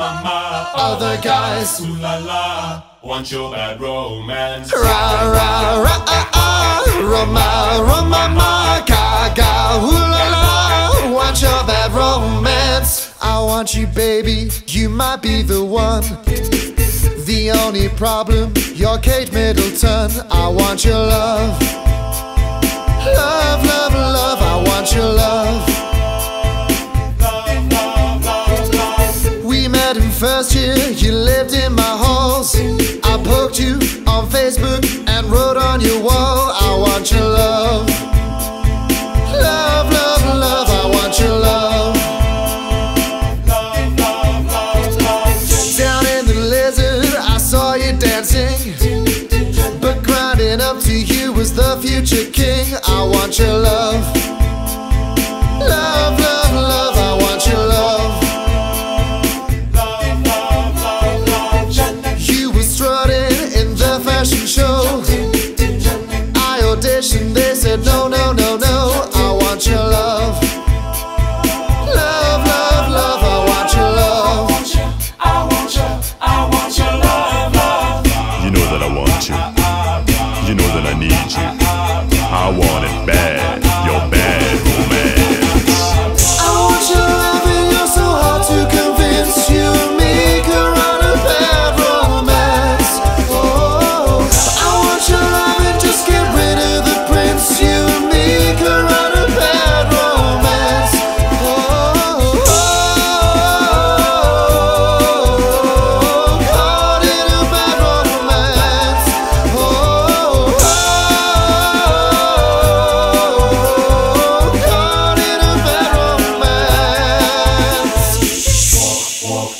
mama, other guys, ooh la la, want your bad romance. Ra ra ra ah ah, Roma Roma ma, ga ga, ooh la la, want your bad romance. I want you, baby, you might be the one. The only problem, you're Kate Middleton. I want your love, love, love, love. I want your love. First year, you lived in my halls. I poked you on Facebook and wrote on your wall. I want your love, love, love, love. I want your love. Love, love, love, love. Down in the Lizard, I saw you dancing, but grinding up to you was the future king. I want your love, love, love, love. I want your love. Show. I auditioned, they said no, no, no, no. I want your love, love, love, love. I want your love. I want your love, love. You know that I want you. You know that I need you. I want it bad. Your bad romance. I want your love, and you're so hard to convince. You make her out of bad romance. Oh.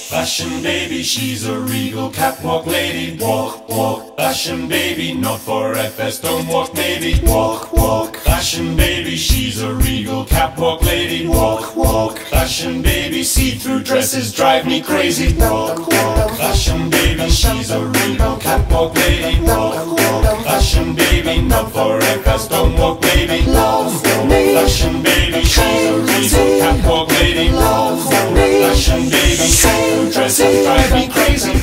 Fashion baby, she's a regal catwalk lady. Walk, walk, fashion baby, not for FS, don't walk baby. Walk, walk, fashion baby, she's a regal catwalk lady. Walk, walk, fashion baby, see-through dresses drive me crazy. Walk, walk, fashion baby, she's a regal catwalk lady. Walk, walk, fashion baby, not for FS, don't walk baby. Love, fashion baby, she's a regal catwalk lady. Love, fashion baby, dresses drive me crazy.